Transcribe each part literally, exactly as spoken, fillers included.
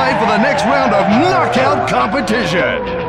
qualifying for the next round of knockout competition.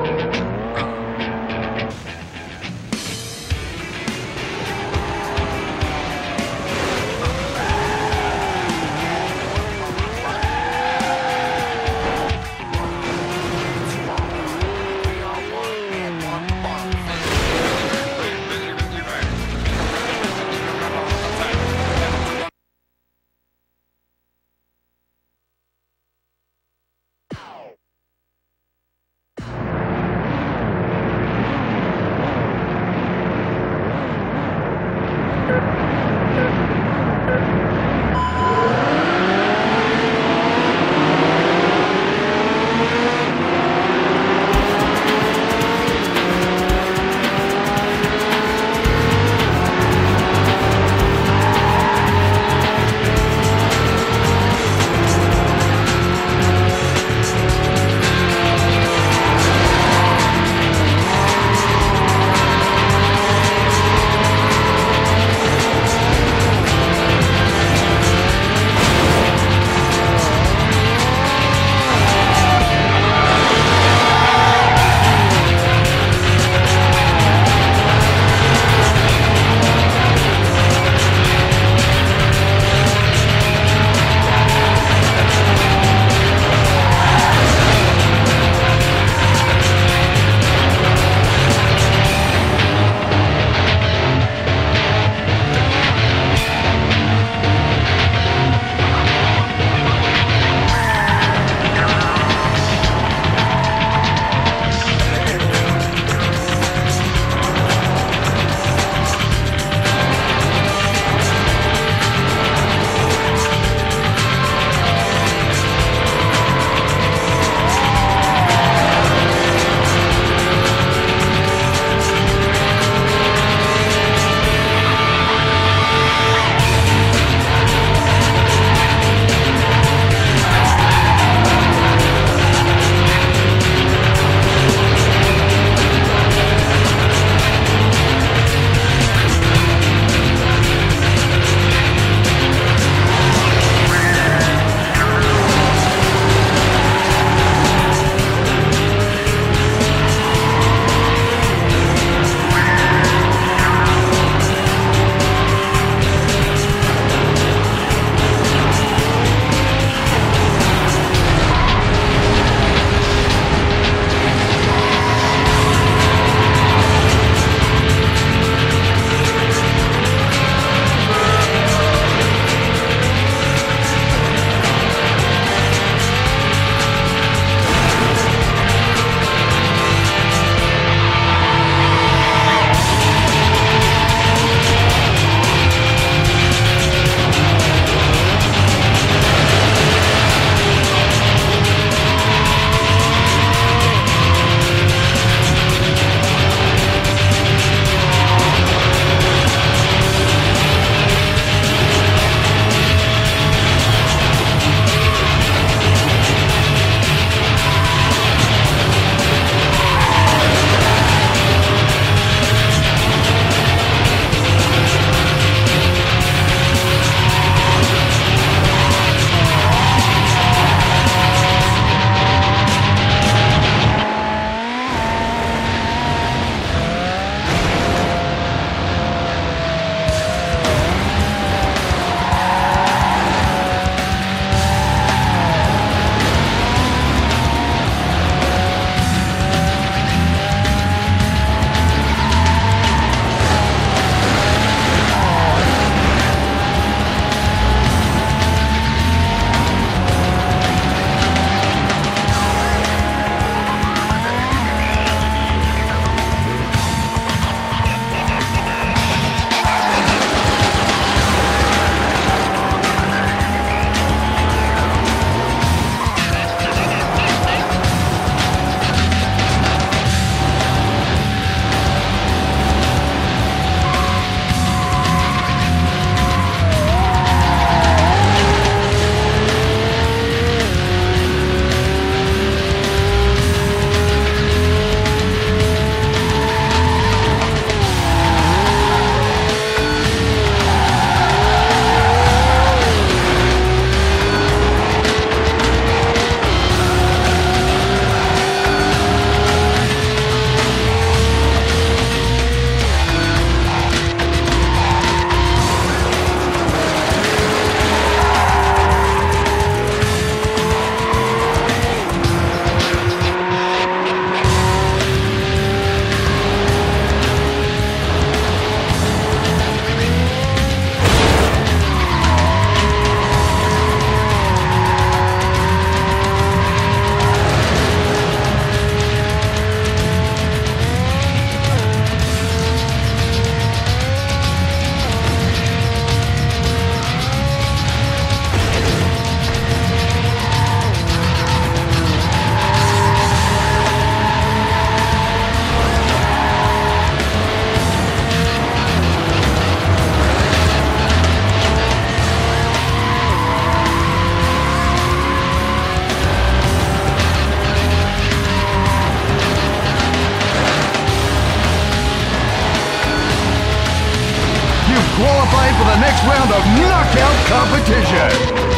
qualifying for the next round of knockout competition.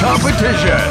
Competition.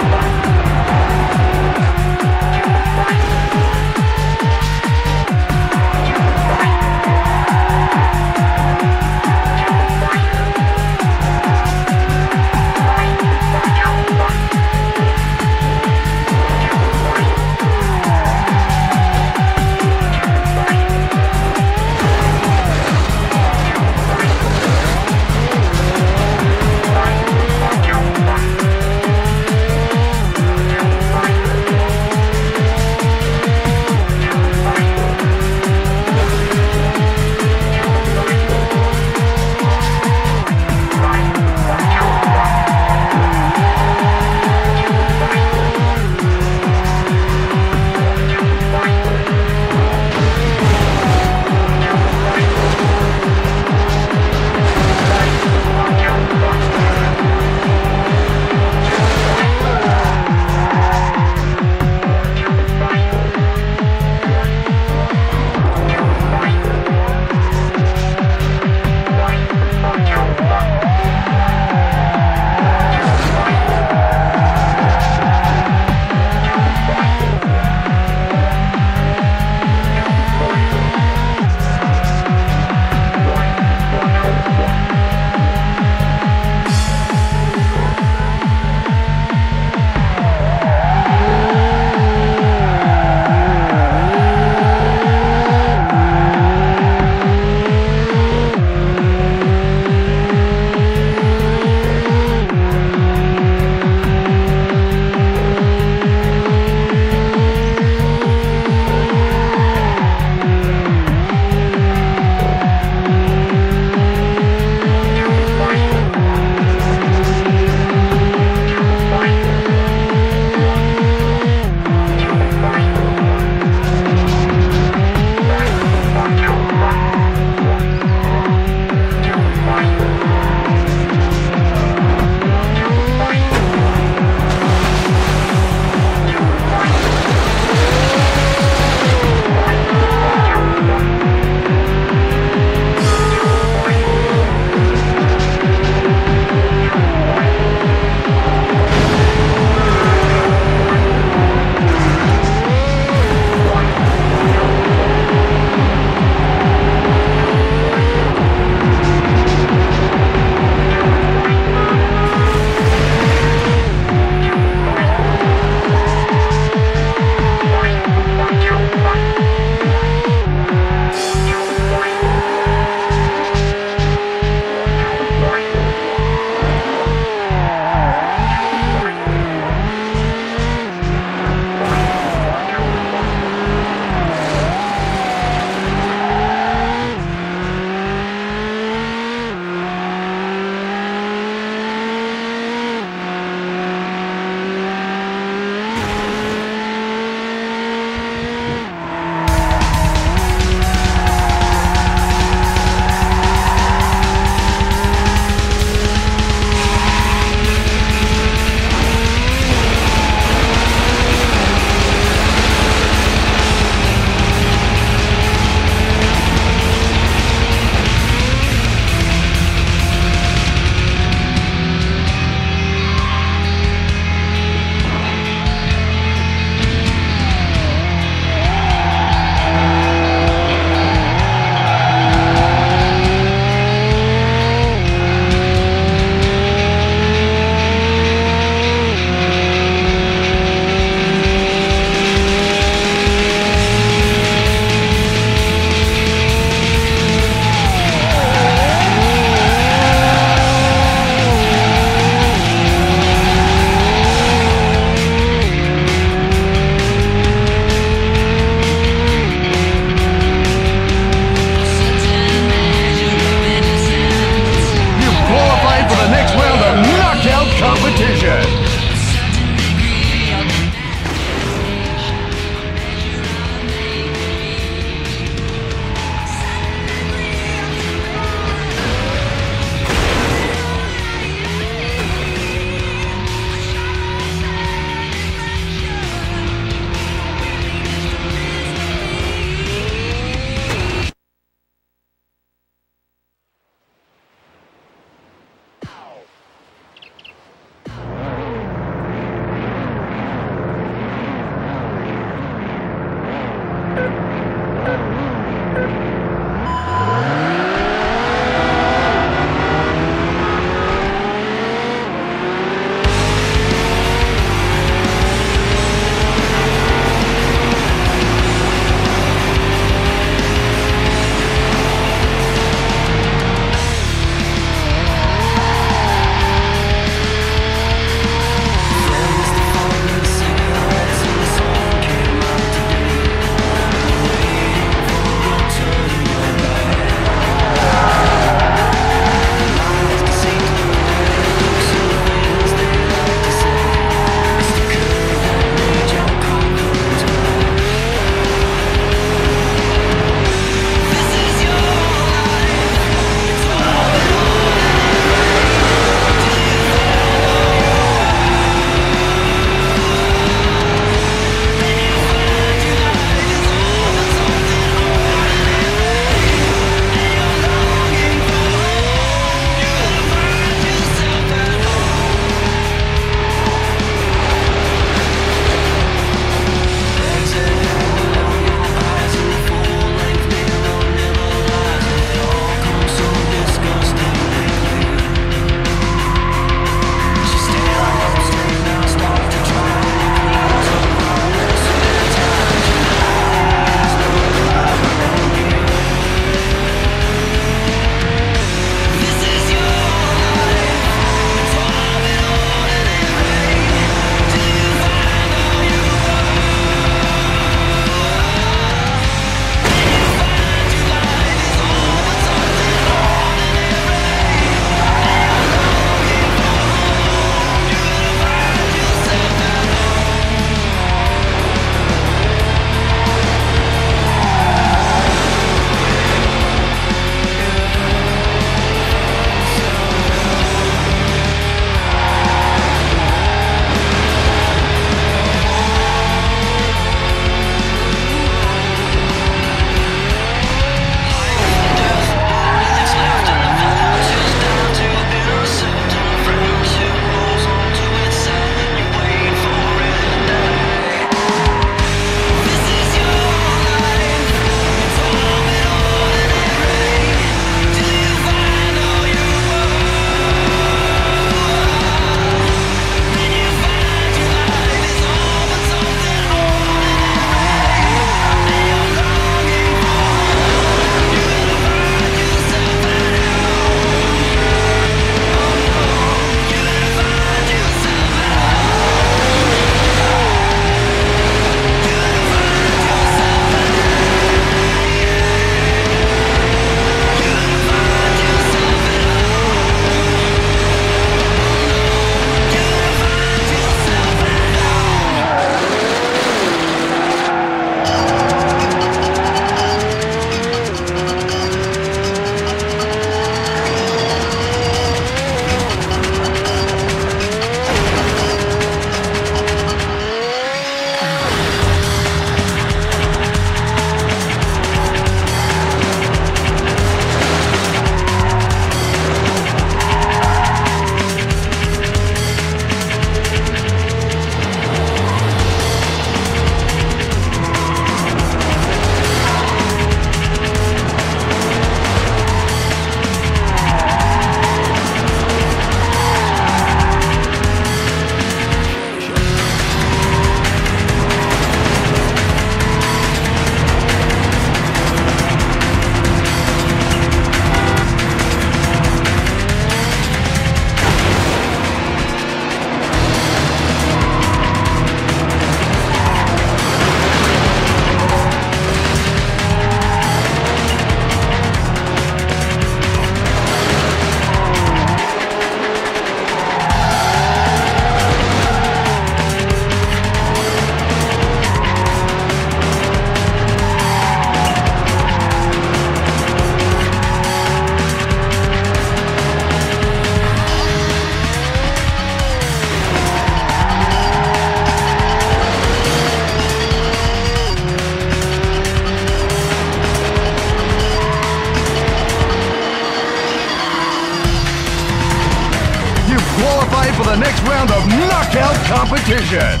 knockout competition.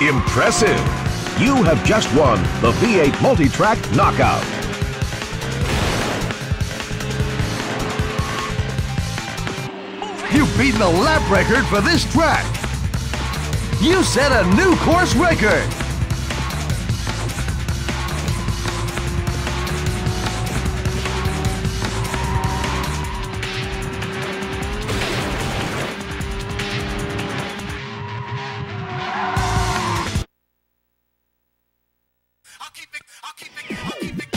Impressive! You have just won the V eight Multi-Track Knockout. You've beaten the lap record for this track. You set a new course record. I'll keep it, I'll keep it, I'll keep it.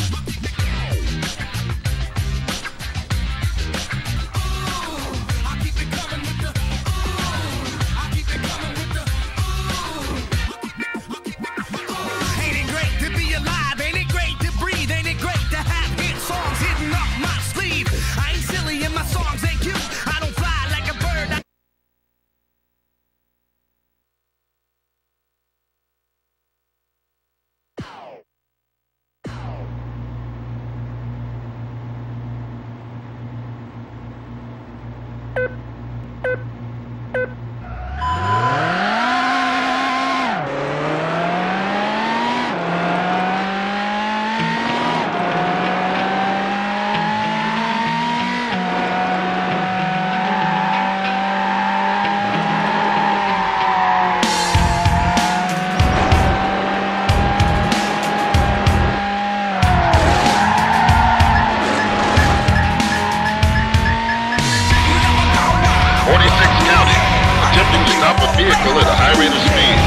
Vehicle at a high rate of speed.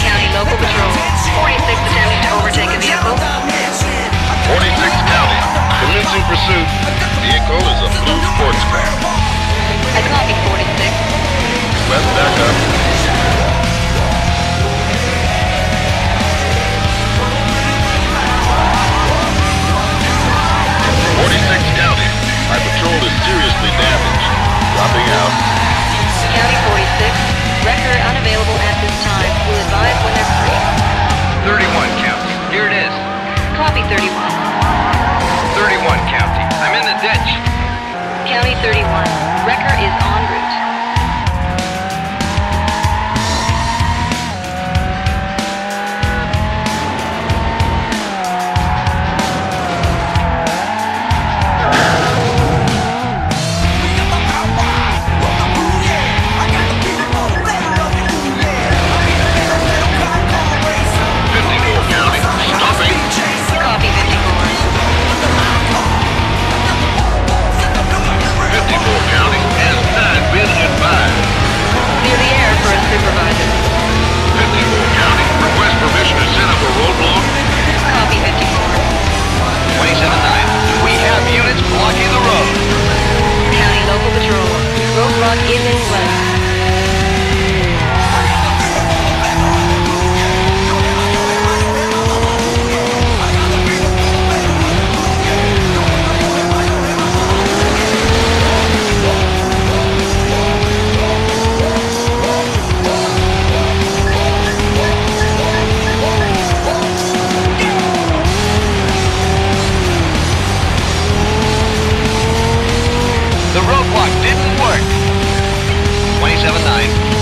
County local patrol. forty-six attempting to overtake a vehicle. forty-six County. Commencing pursuit. Vehicle is a blue sports car. I copy forty-six. Request backup. forty-six County. My patrol is seriously damaged. Dropping out. County forty-six. Record unavailable at this time. We'll advise when they're free. thirty-one County. Here it is. Copy thirty-one. thirty-one County. I'm in the ditch. County thirty-one. Record is en route.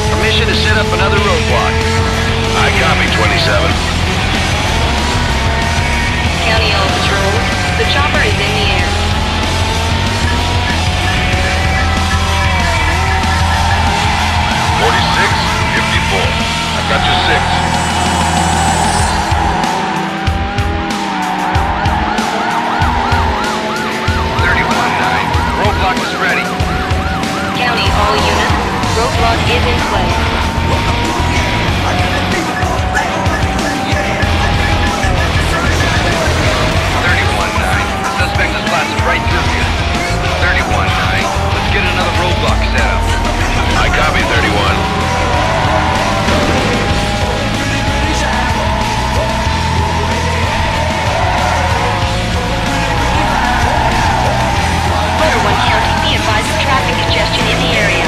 Permission to set up another roadblock. I copy twenty-seven. County all patrol. The chopper is in the air. forty-six, fifty-four. I've got your six. thirty-one nine. Roadblock is ready. County all units. Roadblock is in place. thirty-one nine. The suspect is blasted right through here. thirty-one nine. Let's get another roadblock set up. I copy thirty-one. Motor one County, be advised of traffic congestion in the area.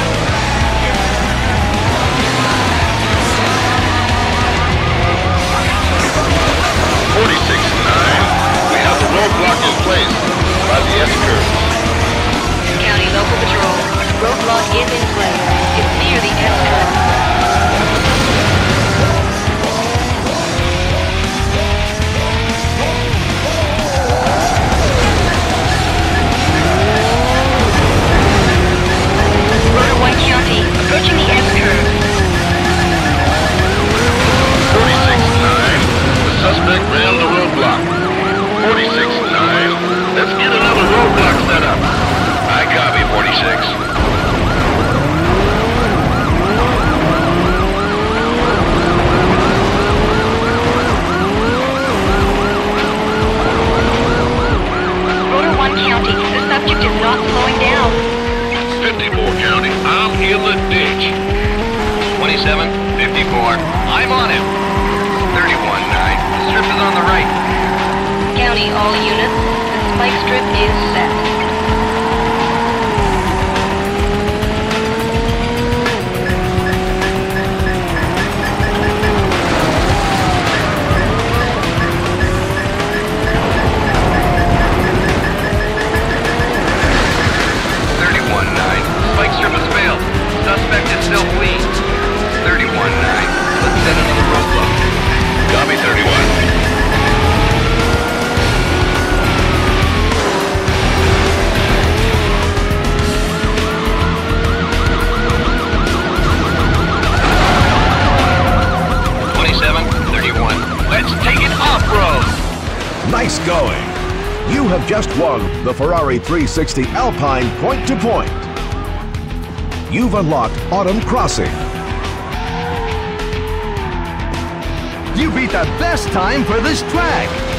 fifty-four. I'm on him. thirty-one nine. The strip is on the right. County, all units. The spike strip is set. Nice going! You have just won the Ferrari three sixty Alpine point-to-point. -point. You've unlocked Autumn Crossing. You beat the best time for this track!